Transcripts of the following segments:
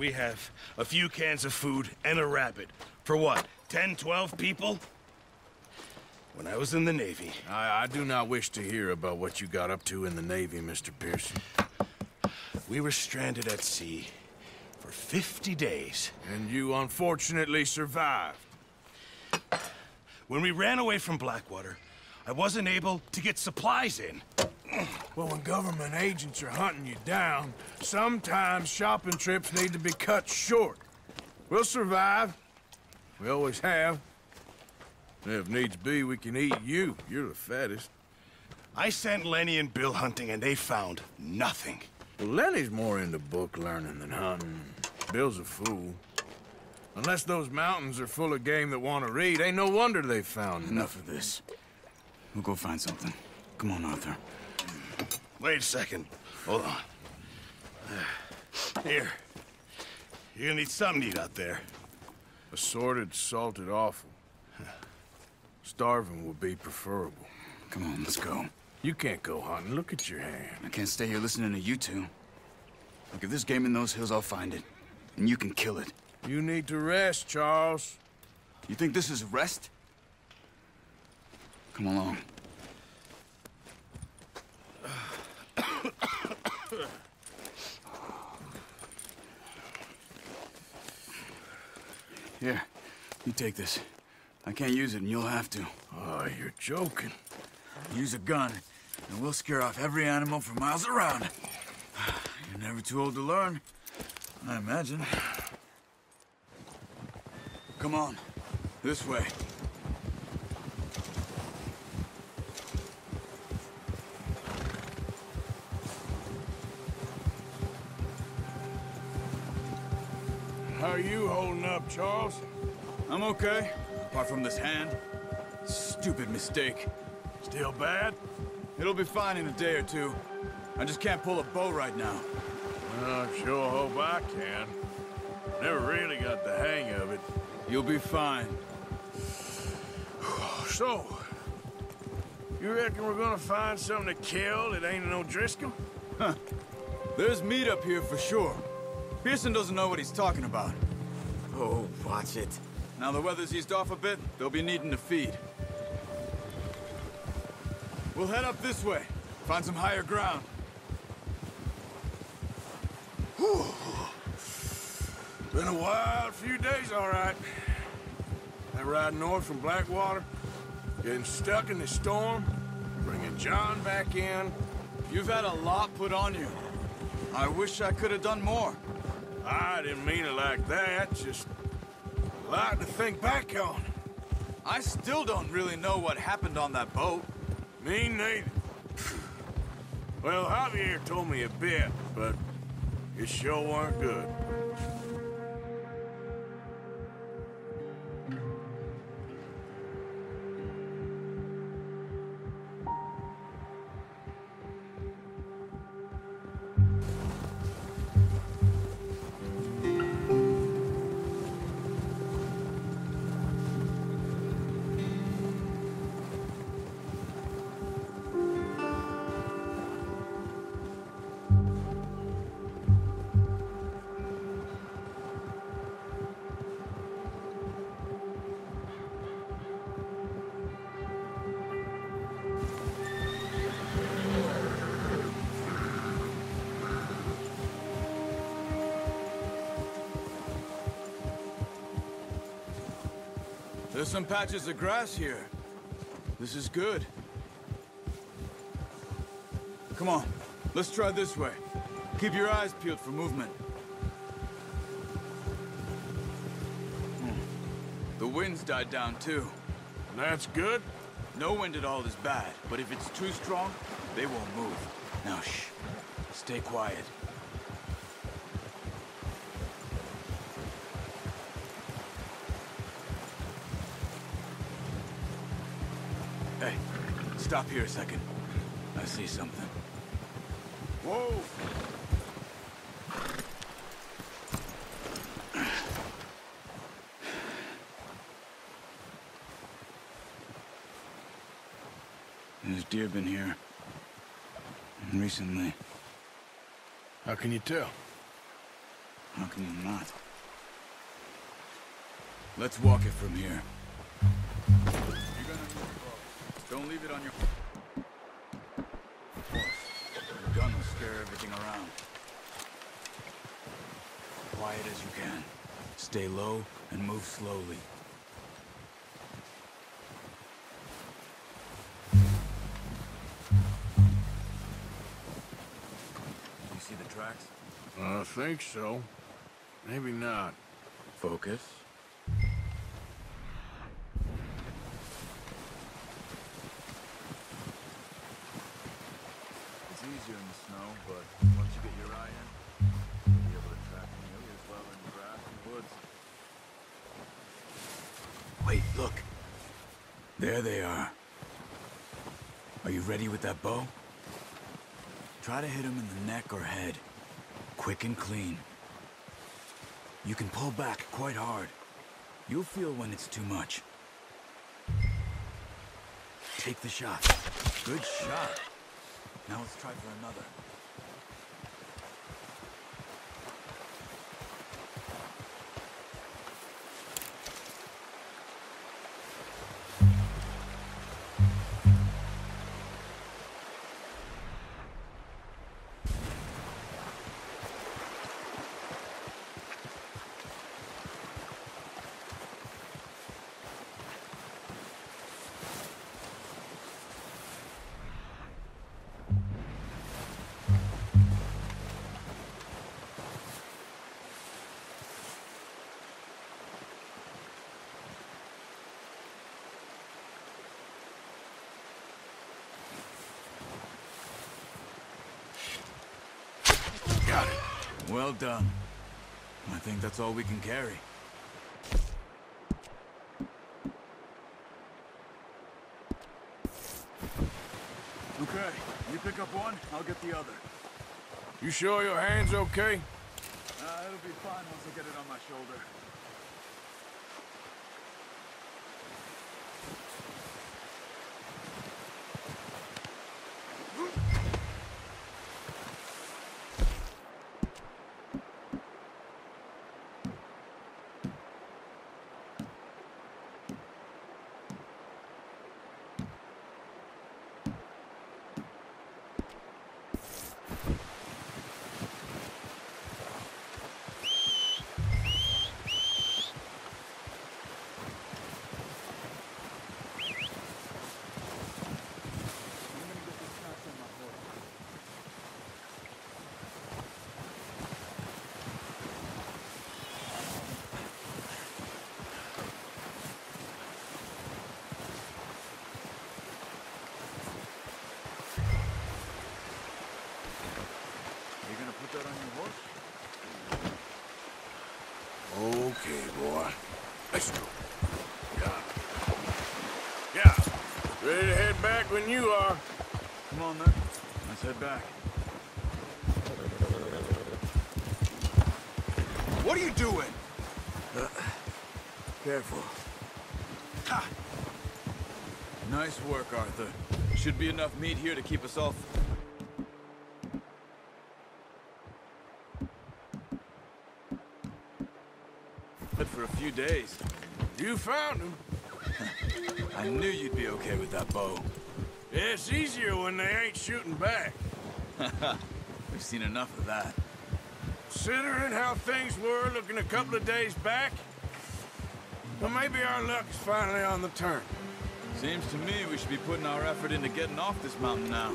we have a few cans of food and a rabbit. For what, 10, 12 people? When I was in the Navy... I do not wish to hear about what you got up to in the Navy, Mr. Pearson. We were stranded at sea for 50 days. And you unfortunately survived. When we ran away from Blackwater, I wasn't able to get supplies in. Well, when government agents are hunting you down, sometimes shopping trips need to be cut short. We'll survive. We always have. And if needs be, we can eat you. You're the fattest. I sent Lenny and Bill hunting, and they found nothing. Well, Lenny's more into book learning than hunting. Bill's a fool. Unless those mountains are full of game that want to read, ain't no wonder they found nothing. Enough of this. We'll go find something. Come on, Arthur. Wait a second. Hold on. Here. You're gonna need something to eat out there. Assorted, salted offal. Starving will be preferable. Come on, let's go. You can't go hunting. Look at your hand. I can't stay here listening to you two. Look, if there's game in those hills, I'll find it. And you can kill it. You need to rest, Charles. You think this is rest? Come along. Here, you take this. I can't use it, and you'll have to. Oh, you're joking. Use a gun, and we'll scare off every animal for miles around. You're never too old to learn, I imagine. Come on, this way. How are you holding up, Charles? I'm okay, apart from this hand. Stupid mistake. Still bad? It'll be fine in a day or two. I just can't pull a bow right now. Well, I sure hope I can. Never really got the hang of it. You'll be fine. So, you reckon we're gonna find something to kill that ain't an O'Driscoll? Huh. There's meat up here for sure. Pearson doesn't know what he's talking about. Oh, watch it. Now the weather's eased off a bit, they'll be needing to feed. We'll head up this way, find some higher ground. Whew. Been a wild few days, all right. That ride north from Blackwater, getting stuck in the storm, bringing John back in. You've had a lot put on you. I wish I could have done more. I didn't mean it like that, just a lot to think back on. I still don't really know what happened on that boat. Me neither. Well, Javier told me a bit, but it sure weren't good. There's some patches of grass here. This is good. Come on, let's try this way. Keep your eyes peeled for movement. The wind's died down too. That's good. No wind at all is bad, but if it's too strong, they won't move. Now, shh. Stay quiet. Hey, stop here a second. I see something. Whoa! There's deer been here. Recently. How can you tell? How can you not? Let's walk it from here. You're gonna need a boat. Don't leave it on your horse. Your gun will scare everything around. Quiet as you can. Stay low and move slowly. You see the tracks? I think so. Maybe not. Focus. There they are. Are you ready with that bow? Try to hit him in the neck or head. Quick and clean. You can pull back quite hard. You'll feel when it's too much. Take the shot. Good shot. Now let's try for another. Got it. Well done. I think that's all we can carry. Okay, you pick up one, I'll get the other. You sure your hand's okay? It'll be fine once I get it on my shoulder. When you are. Come on, then. Let's head back. What are you doing? Careful. Ha! Nice work, Arthur. Should be enough meat here to keep us all... But for a few days. You found him. I knew you'd be okay with that bow. Yeah, it's easier when they ain't shooting back. We've seen enough of that. Considering how things were looking a couple of days back, well, maybe our luck is finally on the turn. Seems to me we should be putting our effort into getting off this mountain now.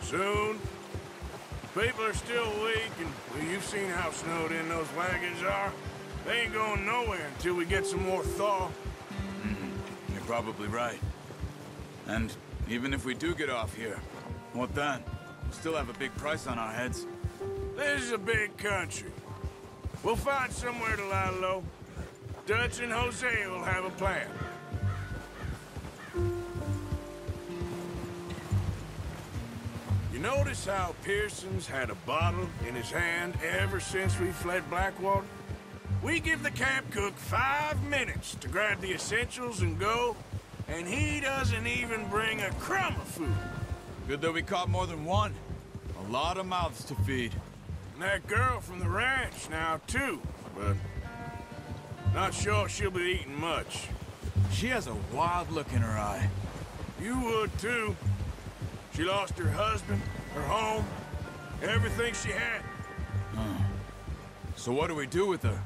Soon. People are still weak, and well, you've seen how snowed in those wagons are. They ain't going nowhere until we get some more thaw. Mm-hmm. You're probably right. And even if we do get off here, what then? We'll still have a big price on our heads. This is a big country. We'll find somewhere to lie low. Dutch and Hosea will have a plan. You notice how Pearson's had a bottle in his hand ever since we fled Blackwater? We give the camp cook 5 minutes to grab the essentials and go. And he doesn't even bring a crumb of food. Good that we caught more than one. A lot of mouths to feed. And that girl from the ranch now, too. But not sure she'll be eating much. She has a wild look in her eye. You would, too. She lost her husband, her home, everything she had. So what do we do with her?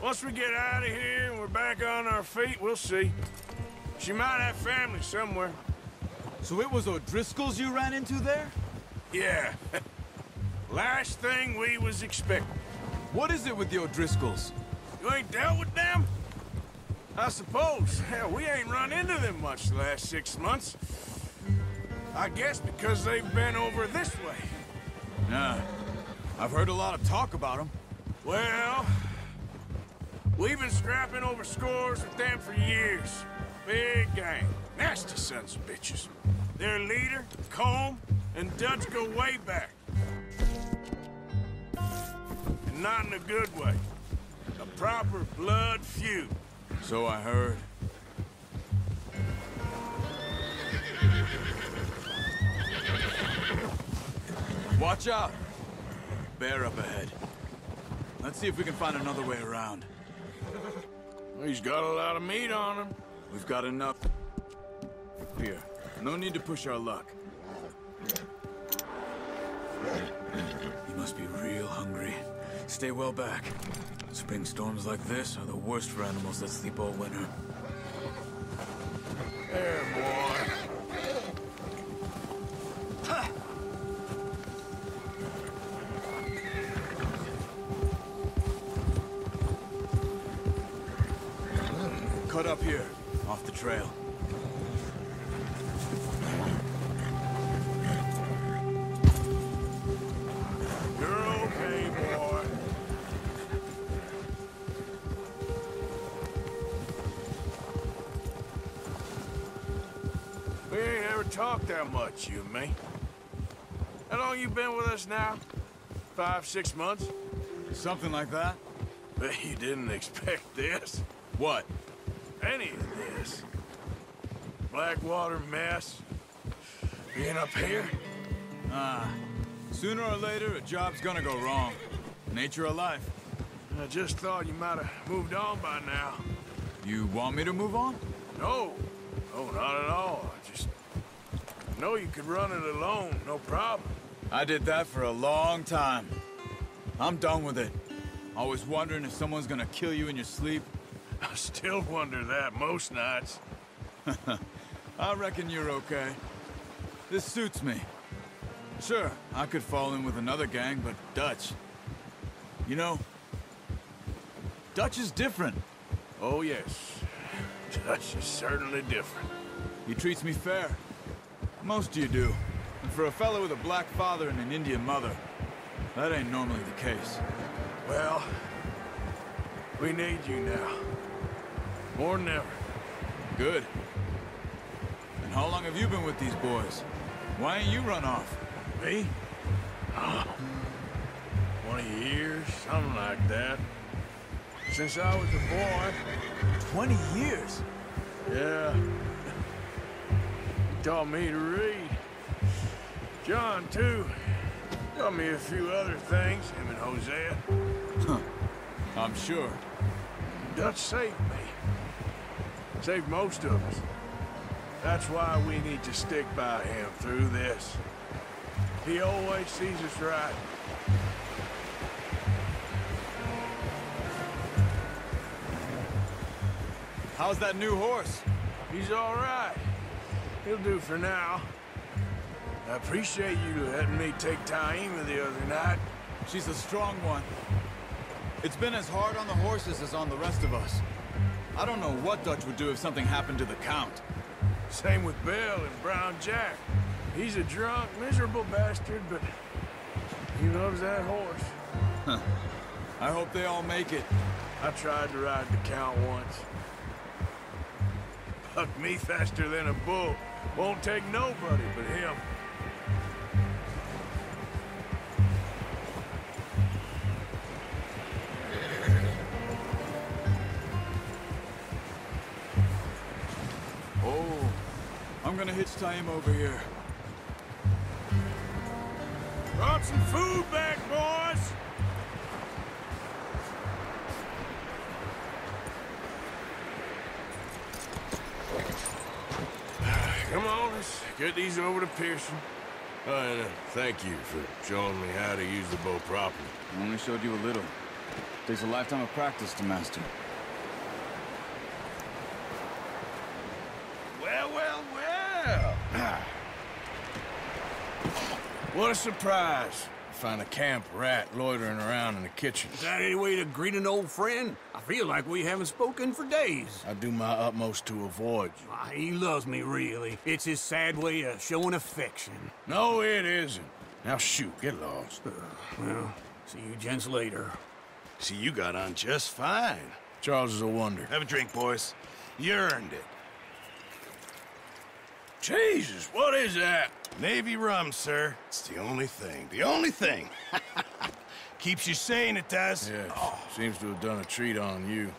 Once we get out of here and we're back on our feet, we'll see. She might have family somewhere. So it was O'Driscoll's you ran into there? Yeah. Last thing we was expecting. What is it with the O'Driscolls? You ain't dealt with them? I suppose. Hell, we ain't run into them much the last 6 months. I guess because they've been over this way. Nah. I've heard a lot of talk about them. Well, we've been scrapping over scores with them for years. Big gang. Nasty sons of bitches. Their leader, Colm, and Dutch go way back. And not in a good way. A proper blood feud. So I heard. Watch out! Bear up ahead. Let's see if we can find another way around. Well, he's got a lot of meat on him. We've got enough. Here, no need to push our luck. He must be real hungry. Stay well back. Spring storms like this are the worst for animals that sleep all winter. There, boy. Ha! Cut up here, off the trail. Talk that much, you and me. How long you been with us now? 5, 6 months? Something like that. Bet you didn't expect this. What? Any of this. Blackwater mess. Being up here. Sooner or later, a job's gonna go wrong. Nature of life. I just thought you might have moved on by now. You want me to move on? No. No, not at all. No, you could run it alone, no problem. I did that for a long time. I'm done with it. Always wondering if someone's gonna kill you in your sleep. I still wonder that most nights. I reckon you're okay. This suits me. Sure, I could fall in with another gang, but Dutch. You know, Dutch is different. Oh, yes. Dutch is certainly different. He treats me fair. Most of you do. And for a fellow with a black father and an Indian mother, that ain't normally the case. Well, we need you now. More than ever. Good. And how long have you been with these boys? Why ain't you run off? Me? Oh, 20 years, something like that. Since I was a boy. 20 years? Yeah. Taught me to read. John, too. Taught me a few other things, him and Hosea. Huh. I'm sure. Dutch saved me. Saved most of us. That's why we need to stick by him through this. He always sees us right. How's that new horse? He's all right. He'll do for now. I appreciate you letting me take Taima the other night. She's a strong one. It's been as hard on the horses as on the rest of us. I don't know what Dutch would do if something happened to the Count. Same with Bell and Brown Jack. He's a drunk, miserable bastard, but he loves that horse. Huh. I hope they all make it. I tried to ride the Count once. Bucked me faster than a bull. Won't take nobody but him. Oh, I'm gonna hitch Taima over here. Brought some food back, boys! Get these over to Pearson. And thank you for showing me how to use the bow properly. I only showed you a little. Takes a lifetime of practice to master. Well, well, well. What a surprise. Find a camp rat loitering around in the kitchen. Is that any way to greet an old friend? I feel like we haven't spoken for days. I do my utmost to avoid you. Oh, he loves me, really. It's his sad way of showing affection. No, it isn't. Now shoot, get lost. Well, see you gents later. See, you got on just fine. Charles is a wonder. Have a drink, boys. You earned it. Jesus, what is that? Navy rum, sir. It's the only thing. The only thing. Keeps you sane, it does. Yeah, oh. Seems to have done a treat on you.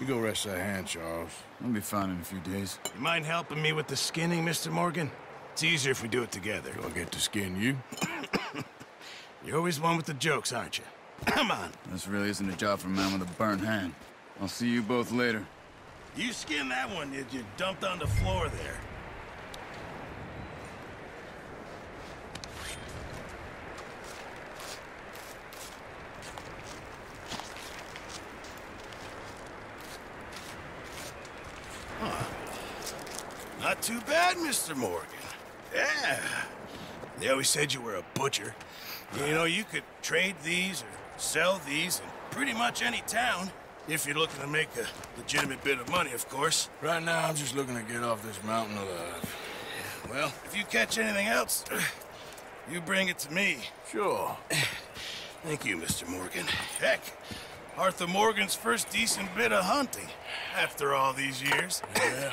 You go rest that hand, Charles. I'll be fine in a few days. You mind helping me with the skinning, Mr. Morgan? It's easier if we do it together. Do I get to skin you? You're always one with the jokes, aren't you? Come on. This really isn't a job for a man with a burnt hand. I'll see you both later. You skinned that one you dumped on the floor there. Not too bad, Mr. Morgan. Yeah. They always said you were a butcher. You know, you could trade these or sell these in pretty much any town. If you're looking to make a legitimate bit of money, of course. Right now, I'm just looking to get off this mountain alive. Well, if you catch anything else, you bring it to me. Sure. Thank you, Mr. Morgan. Heck, Arthur Morgan's first decent bit of hunting after all these years. Yeah.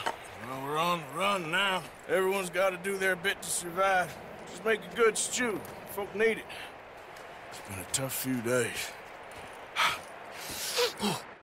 Well, we're on the run now. Everyone's got to do their bit to survive. Just make a good stew. Folk need it. It's been a tough few days.